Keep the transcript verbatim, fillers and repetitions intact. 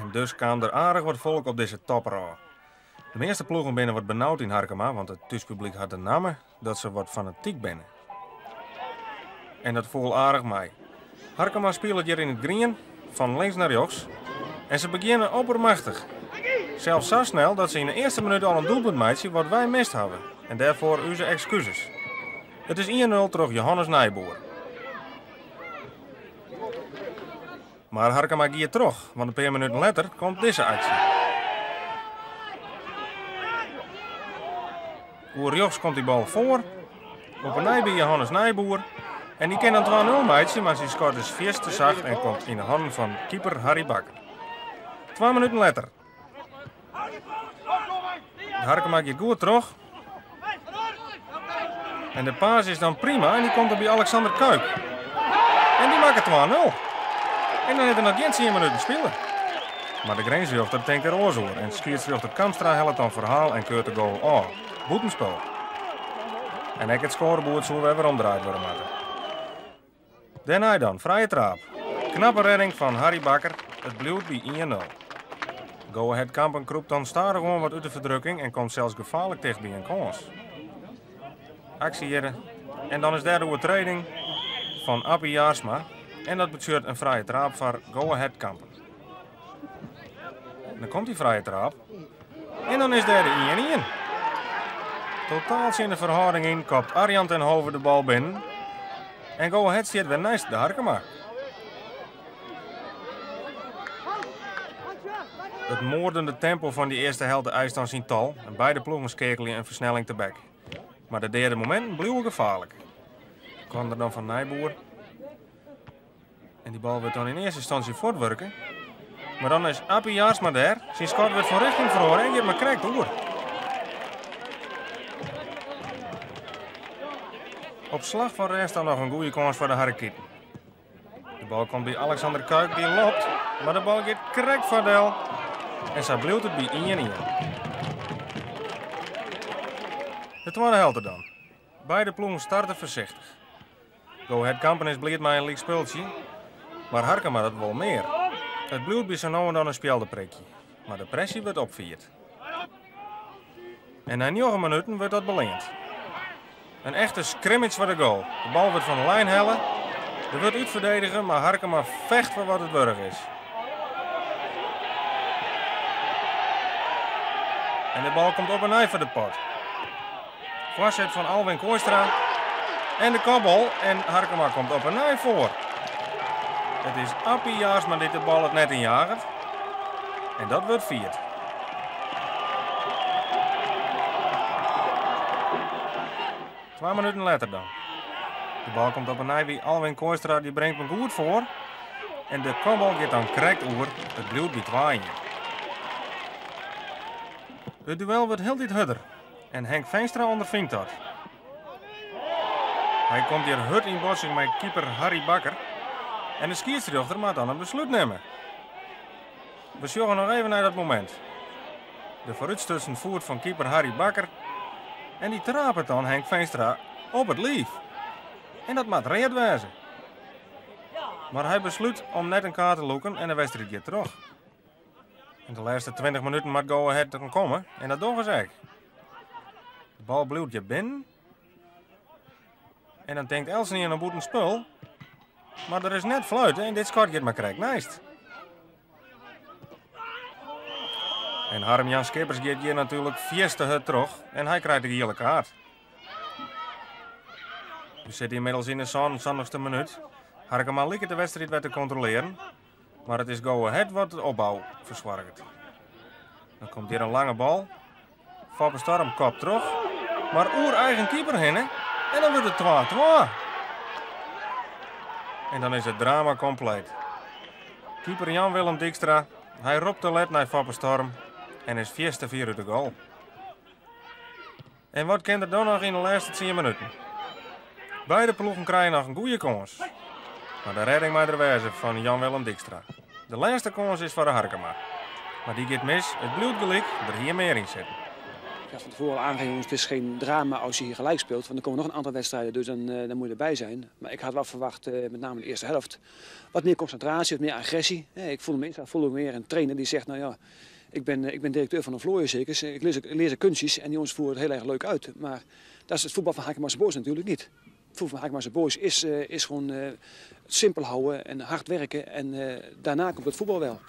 en dus kwam er aardig wat volk op deze topraad. De meeste ploegen binnen wat benauwd in Harkema, want het thuispubliek had de namen dat ze wat fanatiek binnen. En dat voel aardig mij. Harkema speelt hier in het green, van links naar rechts. En ze beginnen oppermachtig. Zelfs zo snel dat ze in de eerste minuut al een doelpunt maakten wat wij mist hebben. En daarvoor onze excuses. Het is één nul tegen Johannes Nijboer. Maar Harkema gaat terug, want een paar minuten later komt deze actie. Oer rechts komt die bal voor. Op een nij bij Johannes Nijboer. En die kan dan twee nul maken, maar ze scoort dus vies te zacht en komt in de handen van keeper Harry Bakker. Twee minuten later. Harkema gaat goed terug. En de paas is dan prima en die komt er bij Alexander Kuip. En die maakt het twee nul. En dan heeft er nog geen minuten spelen. Maar de grensrechter denkt er oorzoor. En de scheidsrechter Kamstra helpt dan verhaal en keurt de goal af. Boetenspel. En ik het scoreboord zullen we weer omdraaid worden maken. Daarna dan, vrije trap. Knappe redding van Harry Bakker. Het bleef bij één nul. Go Ahead Kampen kroept dan stadig gewoon wat uit de verdrukking en komt zelfs gevaarlijk dicht bij een kans. Actie hier. En dan is daar de overtreding van Appie Jaarsma. En dat bestuurt een vrije trap voor Go Ahead Kampen. Dan komt die vrije trap. En dan is daar de één één. Totaal in de verhouding in kopt Arjan ten Hoven de bal binnen. En Go Ahead zit weer naast de Harkema. Het moordende tempo van die eerste helft eist dan zijn tal en beide ploegen skakelen een versnelling te bek. Maar de derde moment bleef gevaarlijk. Kwam er dan van Nijboer. En die bal werd dan in eerste instantie voortwerken. Maar dan is Appie Jaarsma daar. Zijn schot werd van richting verloren en je maar krijgt door. Op slag van rechts dan nog een goede kans voor de Harketen. De bal komt bij Alexander Kuip, die loopt. Maar de bal gaat correct voor Del. En zij bleef het bij één één. De tweede helft dan. Beide ploegen starten voorzichtig. Go Ahead Kampen is bleef maar een league speeltje. Maar Harkema dat wel meer. Het bleef bij zijn nou en dan een speldenprikje. Maar de pressie werd opvierd. En na negen minuten werd dat beleend. Een echte scrimmage voor de goal. De bal werd van de lijn hellen. Er wordt uit verdedigen, maar Harkema vecht voor wat het burg is. En de bal komt op een voor de pot. Voorzet van Alwin Kooistra. En de kopbal. En Harkema komt op een voor. Het is Appie Jaarsma die de bal het net injagt. En dat wordt vierd. Twee minuten later dan. De bal komt op een bij Alwin Kooistra. Die brengt hem goed voor. En de kopbal gaat dan correct over. Het bloed bij twaaien. Het duel wordt heel dit hudder. En Henk Venstra ondervindt dat. Hij komt hier hard in botsing met keeper Harry Bakker. En de scheidsrechter moet dan een besluit nemen. We zorgen nog even naar dat moment. De vooruitstutsend voert van keeper Harry Bakker. En die trapt dan Henk Venstra op het lief. En dat moet reed wezen. Maar hij besluit om net een kaart te loeken en de wedstrijd gaat terug. In de laatste twintig minuten moet Go Ahead dan komen en dat doen ze eigenlijk. De bal bleef je binnen. En dan denkt Els niet aan een boeten spul. Maar er is net fluiten en dit schot gaat maar krijgt naast. En Harm-Jan Schepers gaat hier natuurlijk fieste hut terug en hij krijgt een gele kaart. We zitten inmiddels in de zesenzestigste minuut. Harkema lijkt de wedstrijd weer te controleren. Maar het is Go Ahead wat de opbouw verzwargt. Dan komt hier een lange bal. Vappenstorm kop terug. Maar oer eigen keeper hinnen. En dan wordt het twee twee. En dan is het drama compleet. Keeper Jan-Willem Dijkstra. Hij roept de led naar Vappenstorm. En is fiesta vier uit de goal. En wat kan er dan nog in de laatste tien minuten? Beide ploegen krijgen nog een goede kans. Maar de redding maar de wijze van Jan-Willem Dijkstra. De laatste kans is voor de Harkema. Maar die gaat mis, het bloed gelijk, er hier meer in zitten. Ik had van tevoren al aangegeven, het is geen drama als je hier gelijk speelt. Want er komen nog een aantal wedstrijden, dus dan, dan moet je erbij zijn. Maar ik had wel verwacht, met name de eerste helft, wat meer concentratie, wat meer agressie. Ik voelde me ik voelde me meer een trainer die zegt, nou ja, ik ben, ik ben directeur van de Vlooien zeker. Ik lees, ik lees kunstjes en die jongens voeren het heel erg leuk uit. Maar dat is het voetbal van Harkemase Boys natuurlijk niet. Het voetbal van Harkemase Boys is, is gewoon uh, simpel houden en hard werken en uh, daarna komt het voetbal wel.